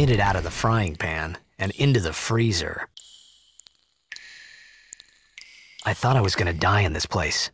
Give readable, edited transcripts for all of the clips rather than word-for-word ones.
made it out of the frying pan and into the freezer. I thought I was gonna die in this place.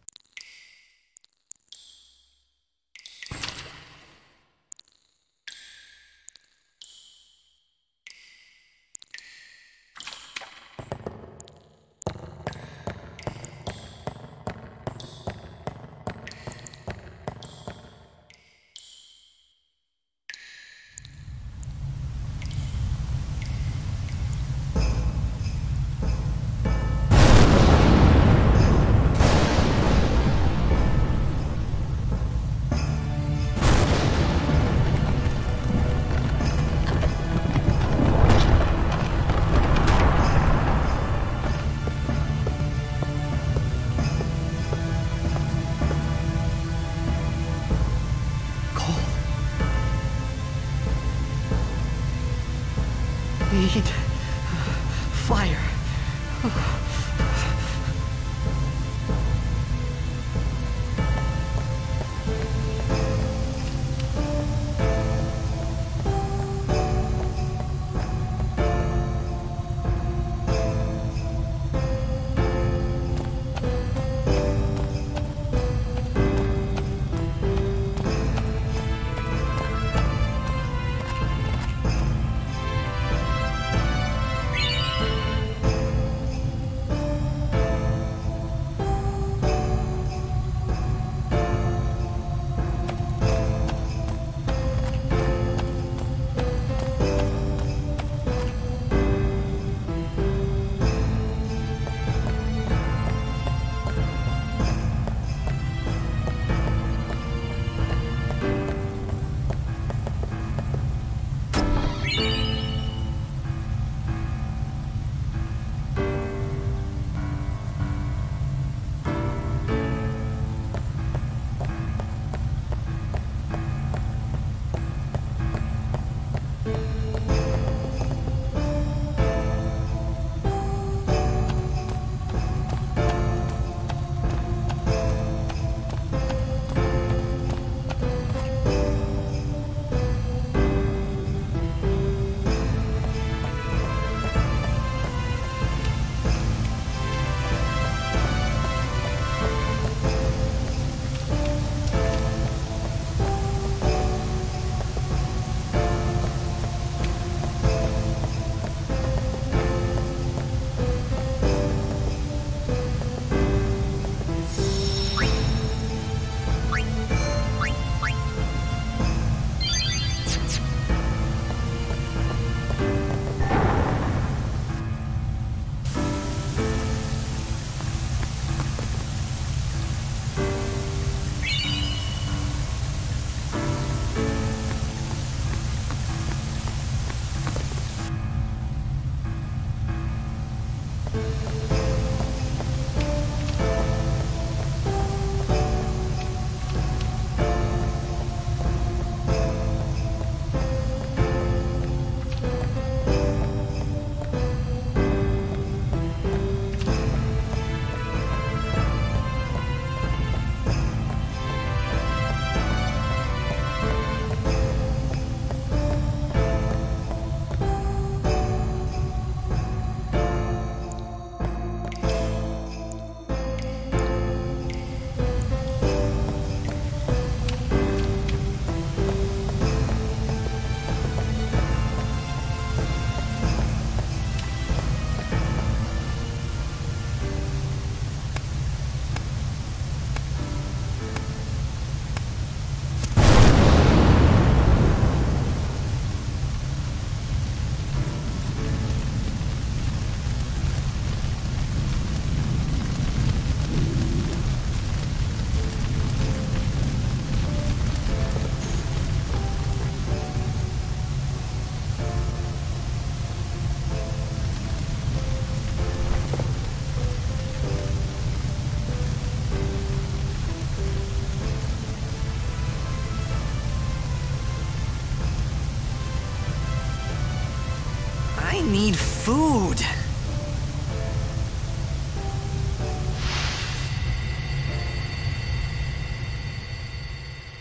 Need food.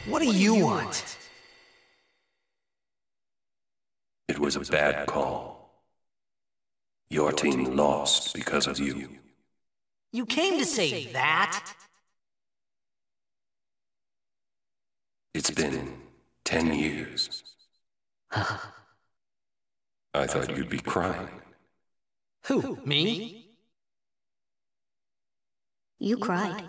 What do you want? It was a bad call. Your team lost because of you. You came to say that? It's been 10 years. I thought you'd be crying. Who? Me? You cried.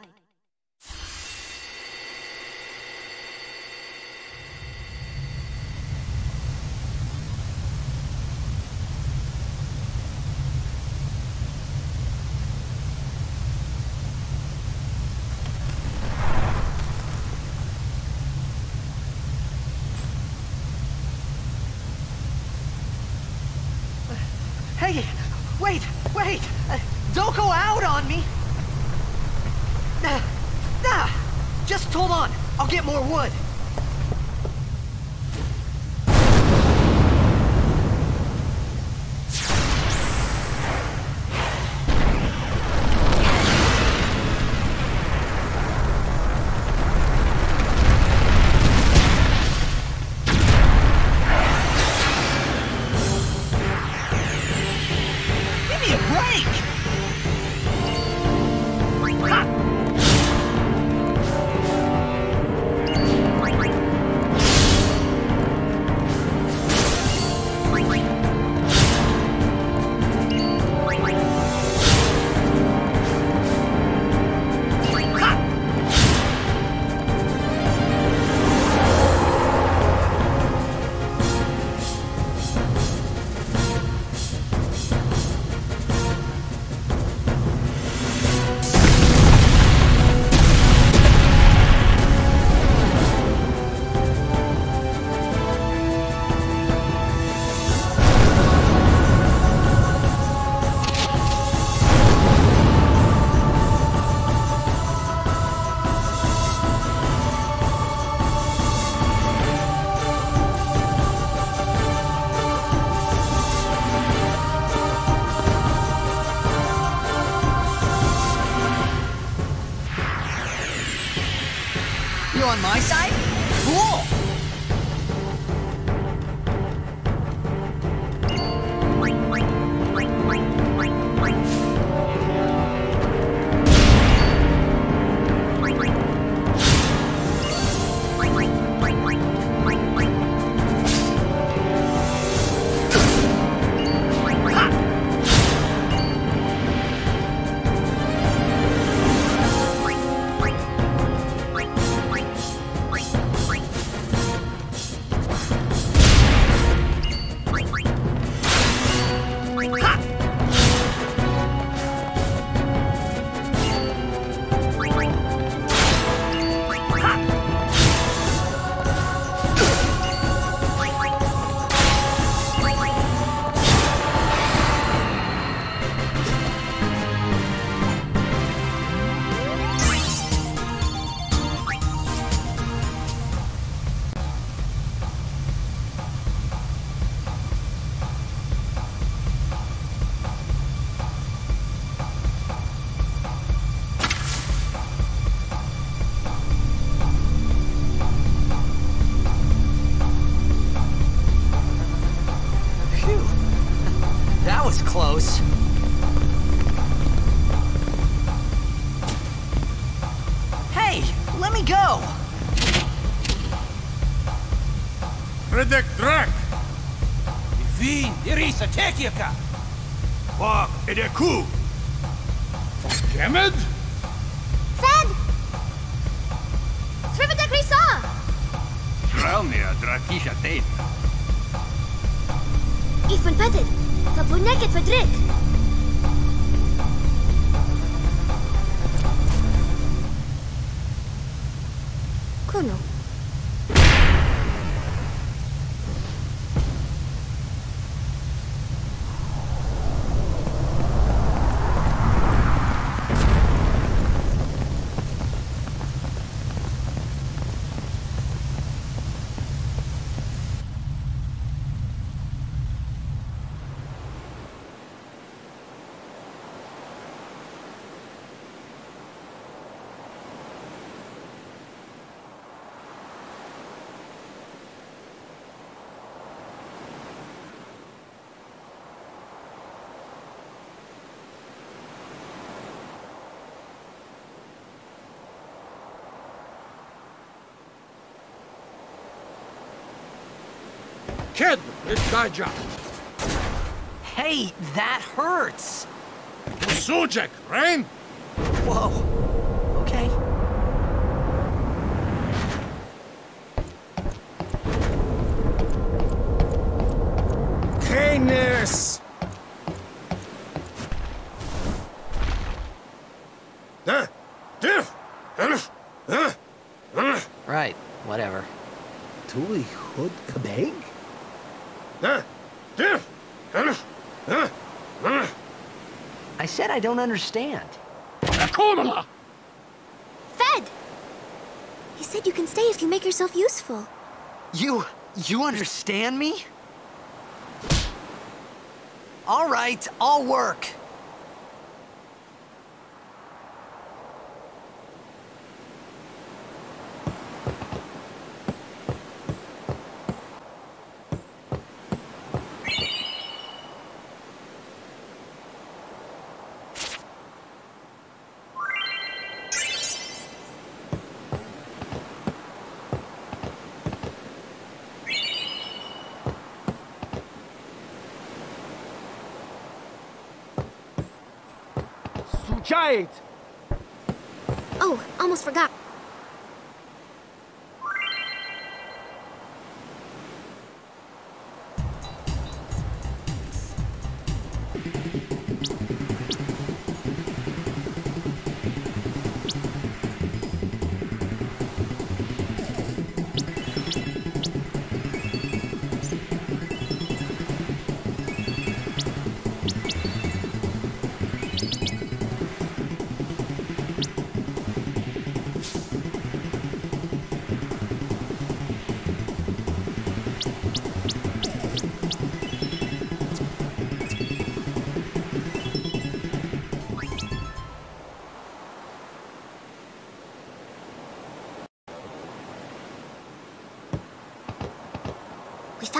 Wait! Don't go out on me! Nah! Just hold on! I'll get more wood! On my side? Cool! Tekika! Wak Edeku! Kemed? Fed! Trivita Krisa! Shralnia Drakisha Tate! Ifan Petit! Kapuneket Pedrik! Kuno. Kid, it's thy job. Hey, that hurts. Sujek, right? Whoa. Okay. Kindness. Right, whatever. Tuli Hud Kabeg? I said I don't understand. Fed! He said you can stay if you make yourself useful. You understand me? All right, I'll work. Oh, almost forgot.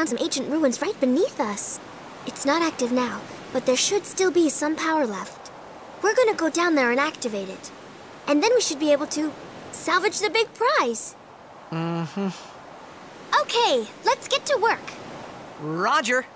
Some ancient ruins right beneath us. It's not active now, but there should still be some power left. We're gonna go down there and activate it. And then we should be able to salvage the big prize. Mm-hmm. Okay, let's get to work. Roger.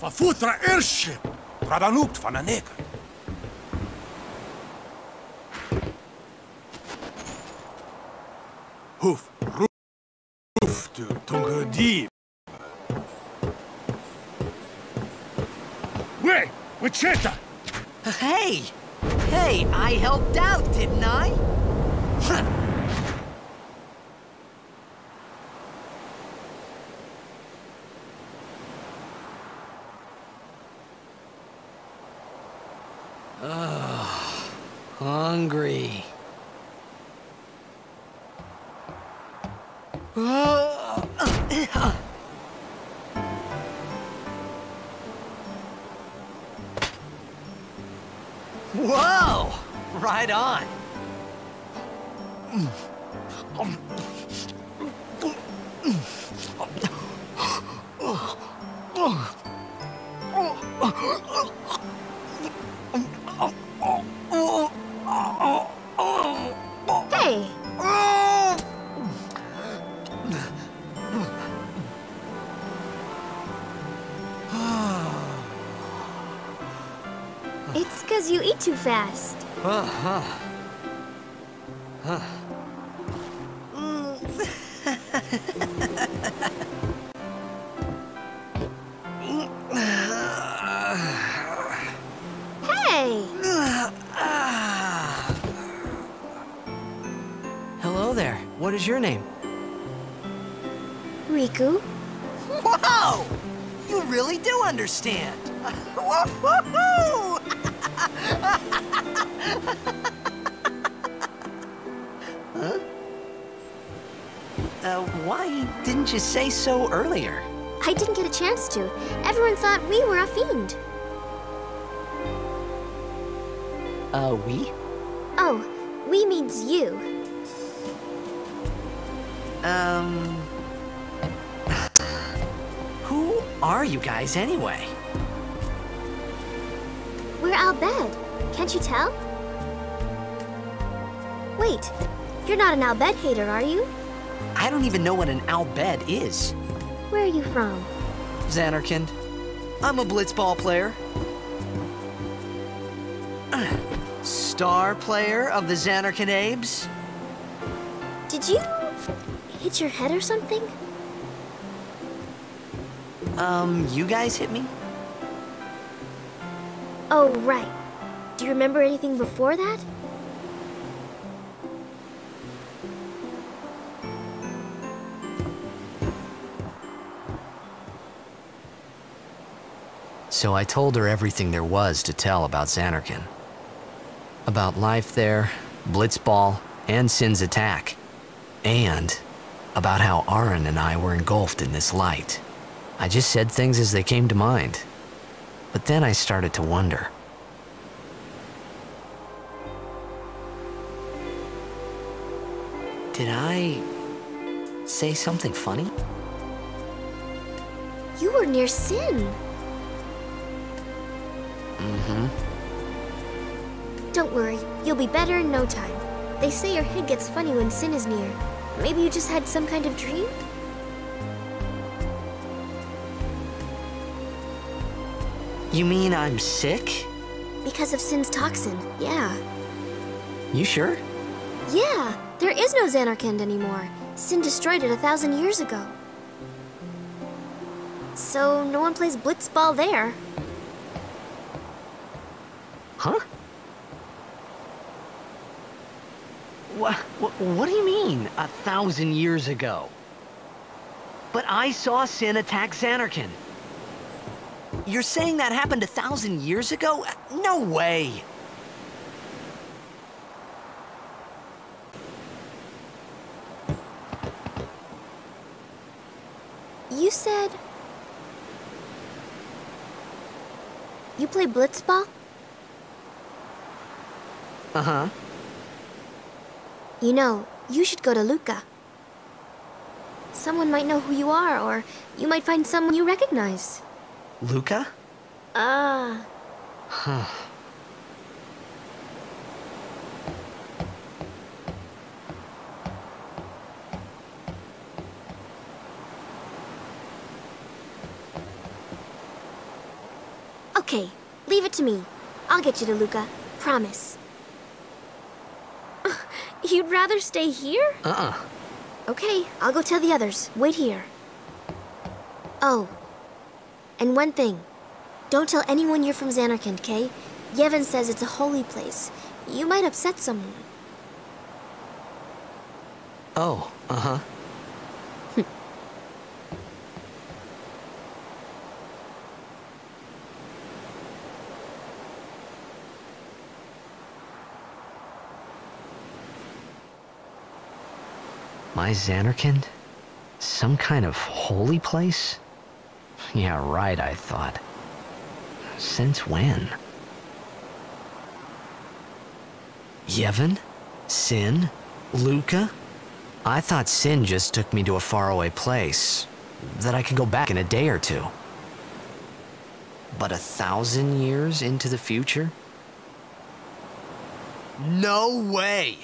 Verfutra Irrsche! Bradanupt van der Necker! Hoof, roof, to Tunga Deep! Wait! Wichita! Hey! Hey, I helped out, didn't I? Oh, hungry. Whoa! Right on. Hey. It's 'cause you eat too fast. Hey! Hello there. What is your name? Rikku. Whoa! You really do understand. Whoa! Huh? Why didn't you say so earlier? I didn't get a chance to. Everyone thought we were a fiend. We? Oh, we means you. Who are you guys anyway? We're Al Bhed. Can't you tell? Wait, you're not an Al Bhed hater, are you? I don't even know what an Al Bhed is. Where are you from? Zanarkand. I'm a blitzball player. Star player of the Zanarkand Abes. Did you hit your head or something? You guys hit me? Oh, right. Do you remember anything before that? So I told her everything there was to tell about Zanarkand. About life there, Blitzball, and Sin's attack. And about how Auron and I were engulfed in this light. I just said things as they came to mind. But then I started to wonder. Did I say something funny? You were near Sin. Mm-hmm. Don't worry, you'll be better in no time. They say your head gets funny when Sin is near. Maybe you just had some kind of dream? You mean I'm sick? Because of Sin's toxin, yeah. You sure? Yeah, there is no Zanarkand anymore. Sin destroyed it 1,000 years ago. So no one plays blitzball there. Huh? What do you mean, 1,000 years ago? But I saw Sin attack Zanarkand. You're saying that happened 1,000 years ago? No way! You said... you play blitzball? Uh-huh. You know, you should go to Luca. Someone might know who you are, or you might find someone you recognize. Luca? Ah. Huh. Okay, leave it to me. I'll get you to Luca. Promise. You'd rather stay here? Okay, I'll go tell the others. Wait here. Oh. And one thing. Don't tell anyone you're from Zanarkand, okay? Yevon says it's a holy place. You might upset someone. Oh, My Zanarkand? Some kind of holy place? Yeah, right, I thought. Since when? Yevon? Sin? Luca? I thought Sin just took me to a faraway place, that I could go back in a day or two. But 1,000 years into the future? No way!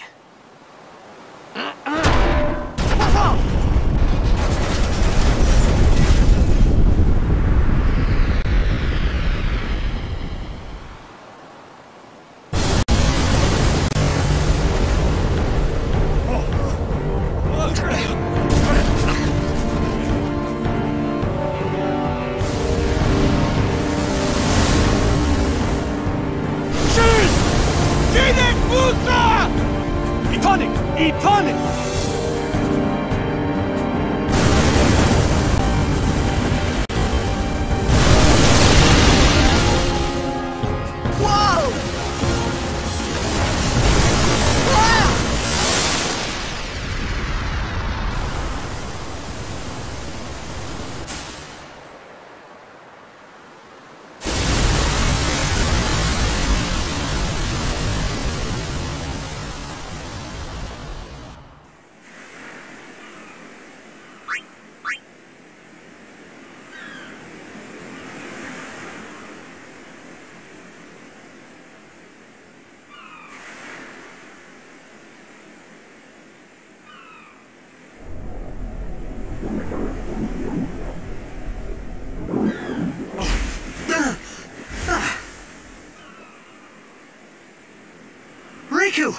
Rikku!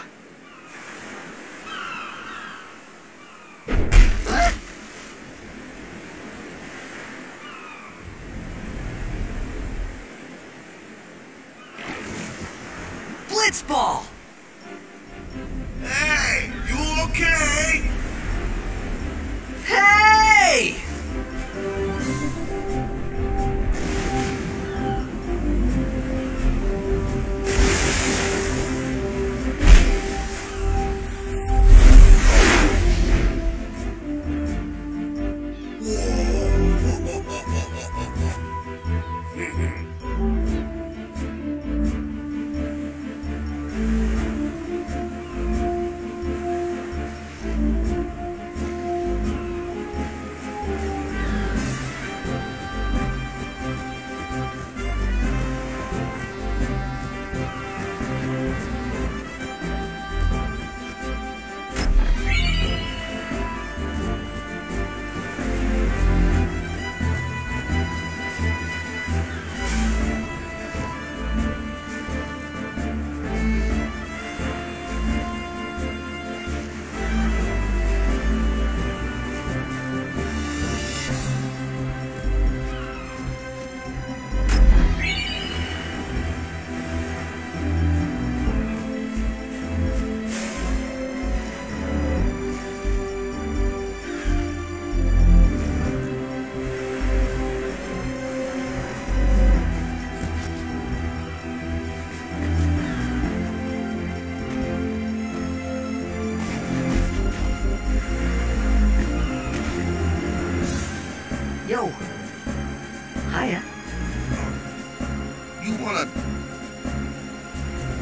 Blitzball! Hey! You okay? Hey!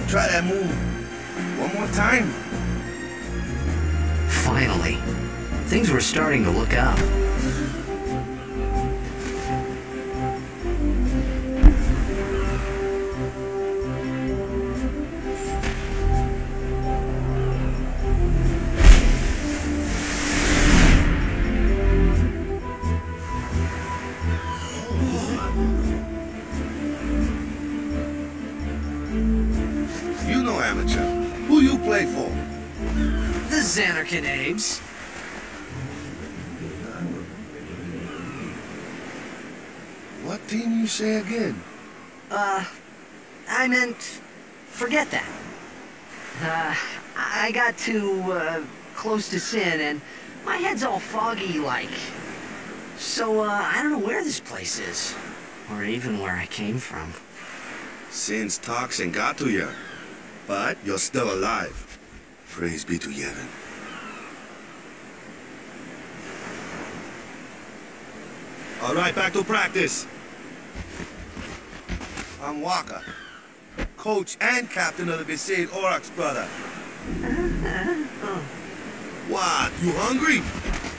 Try that move one more time. Finally, things were starting to look up. manager. Who you play for? The Zanarkand Abes. What team you say again? I meant... forget that. I got too, close to Sin and my head's all foggy-like. So, I don't know where this place is. Or even where I came from. Sin's toxin got to you. But you're still alive. Praise be to Yevon. All right, back to practice. I'm Wakka, coach and captain of the Besaid Aurochs, brother. Oh. What? You hungry?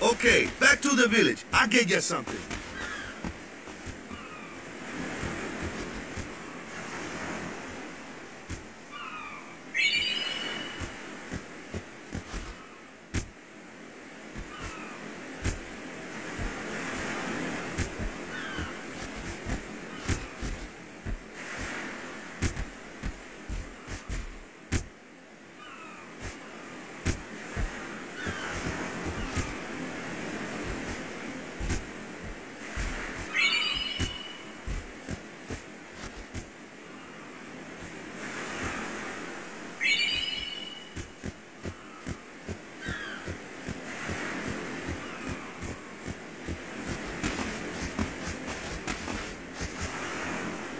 Okay, back to the village. I'll get you something.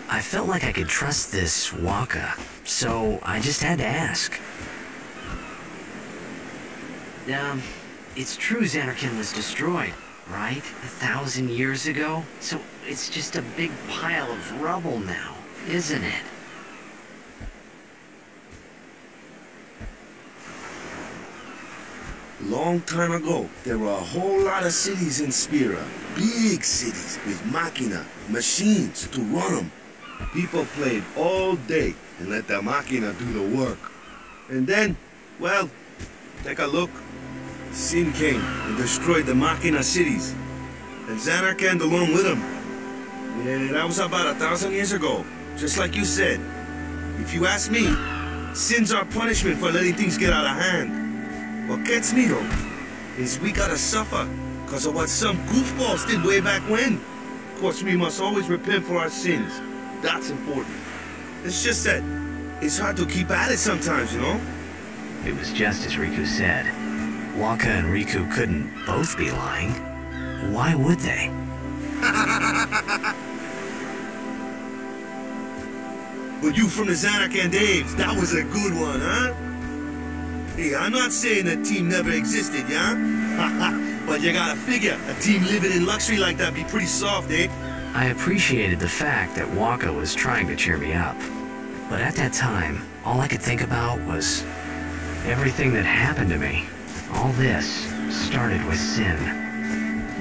I felt like I could trust this Wakka, so I just had to ask. It's true Zanarkand was destroyed, right? 1,000 years ago? So it's just a big pile of rubble now, isn't it? Long time ago, there were a whole lot of cities in Spira. Big cities with Machina, machines to run them. People played all day and let the Machina do the work. And then, well, take a look. Sin came and destroyed the Machina cities. And Zanarkand along with him. Yeah, that was about 1,000 years ago, just like you said. If you ask me, Sin's our punishment for letting things get out of hand. What gets me though, is we gotta suffer because of what some goofballs did way back when. Of course, we must always repent for our sins. That's important. It's just that it's hard to keep at it sometimes, you know? It was just as Rikku said. Wakka and Rikku couldn't both be lying. Why would they? But you from the Zanarkand Abes, that was a good one, huh? Hey, I'm not saying that team never existed, yeah? But you gotta figure, a team living in luxury like that be pretty soft, eh? I appreciated the fact that Wakka was trying to cheer me up. But at that time, all I could think about was everything that happened to me. All this started with Sin.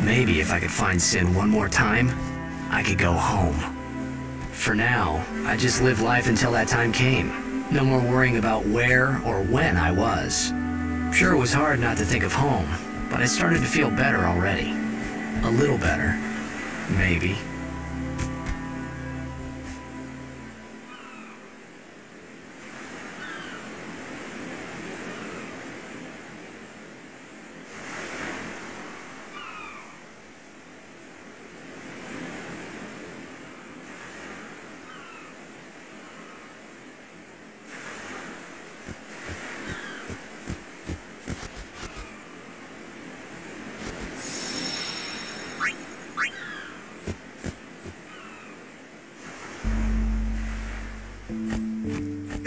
Maybe if I could find Sin one more time, I could go home. For now, I just lived life until that time came. No more worrying about where or when I was. Sure, it was hard not to think of home, but I started to feel better already. A little better, maybe.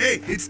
Hey, it's...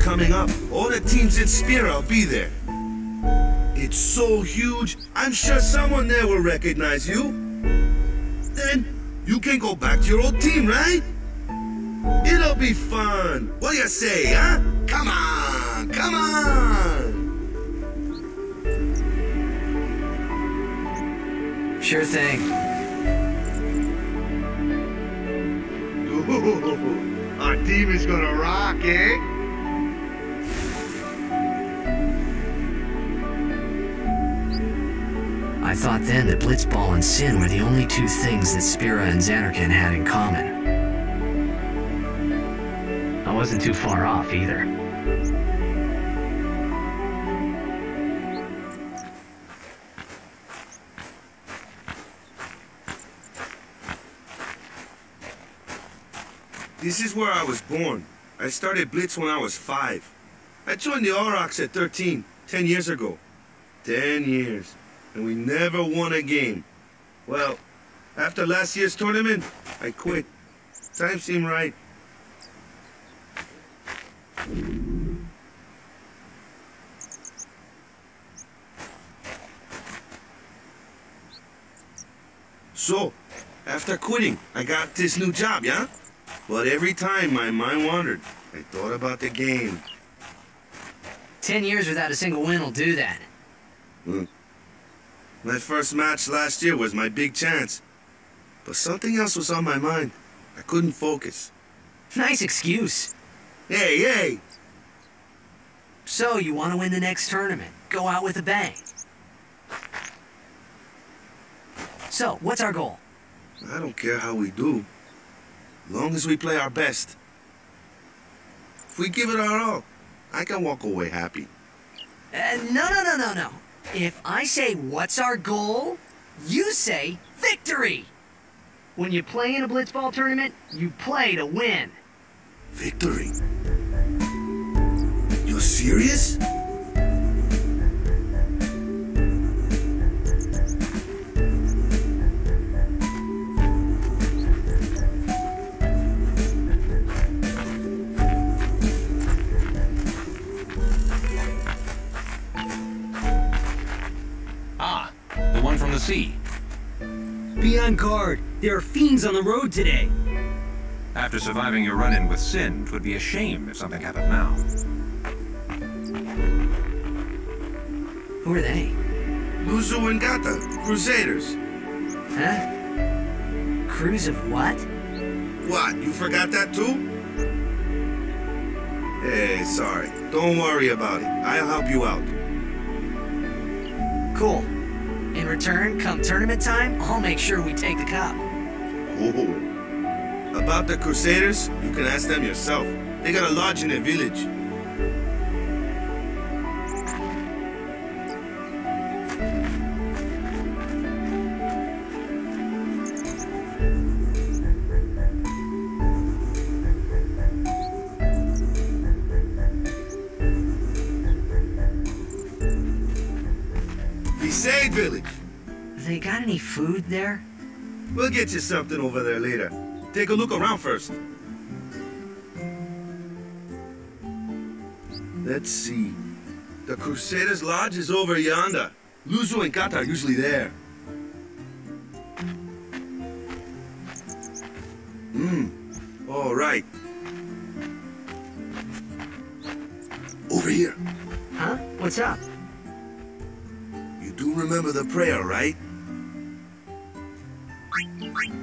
Coming up, all the teams in Spira will be there. It's so huge, I'm sure someone there will recognize you. Then you can go back to your old team, right? It'll be fun. What do you say, huh? Come on, come on. Sure thing. Ooh, our team is gonna rock, eh? I thought then that Blitzball and Sin were the only two things that Spira and Zanarkand had in common. I wasn't too far off either. This is where I was born. I started Blitz when I was 5. I joined the Aurochs at 13, 10 years ago. 10 years. And we never won a game. Well, after last year's tournament, I quit. Time seemed right. So, after quitting, I got this new job, yeah? But every time my mind wandered, I thought about the game. 10 years without a single win will do that. My first match last year was my big chance. But something else was on my mind. I couldn't focus. Nice excuse. Hey, hey! So, you want to win the next tournament. Go out with a bang. So, what's our goal? I don't care how we do. Long as we play our best. If we give it our all, I can walk away happy. No. If I say, what's our goal, you say, victory! When you play in a blitzball tournament, you play to win. Victory? You're serious? See. Be on guard. There are fiends on the road today. After surviving your run-in with Sin, it would be a shame if something happened now. Who are they? Luzzu and Gatta, Crusaders. Huh? Cruise of what? What? You forgot that too? Hey, sorry. Don't worry about it. I'll help you out. Cool. In return, come tournament time, I'll make sure we take the cop. Oh. About the Crusaders, you can ask them yourself. They got a lodge in their village. Besaid village. They got any food there? We'll get you something over there later. Take a look around first. Let's see. The Crusaders' lodge is over yonder. Luzzu and Gatta are usually there. All right. Over here. Huh? What's up? Do remember the prayer, right?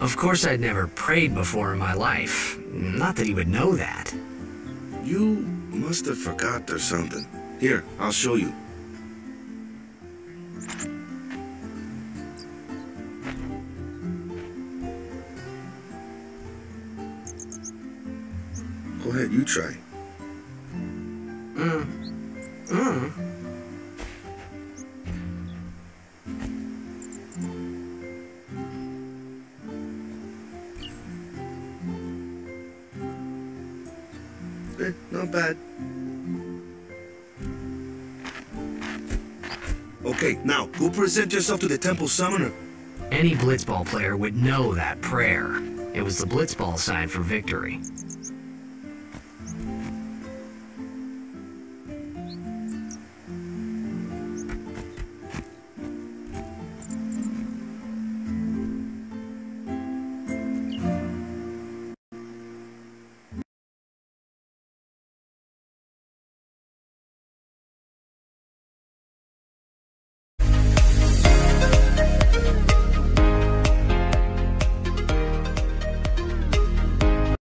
Of course I'd never prayed before in my life. Not that he would know that. You must have forgot or something. Here, I'll show you. Go ahead, you try. Not bad. Okay, now, go present yourself to the temple summoner. Any blitzball player would know that prayer. It was the blitzball sign for victory.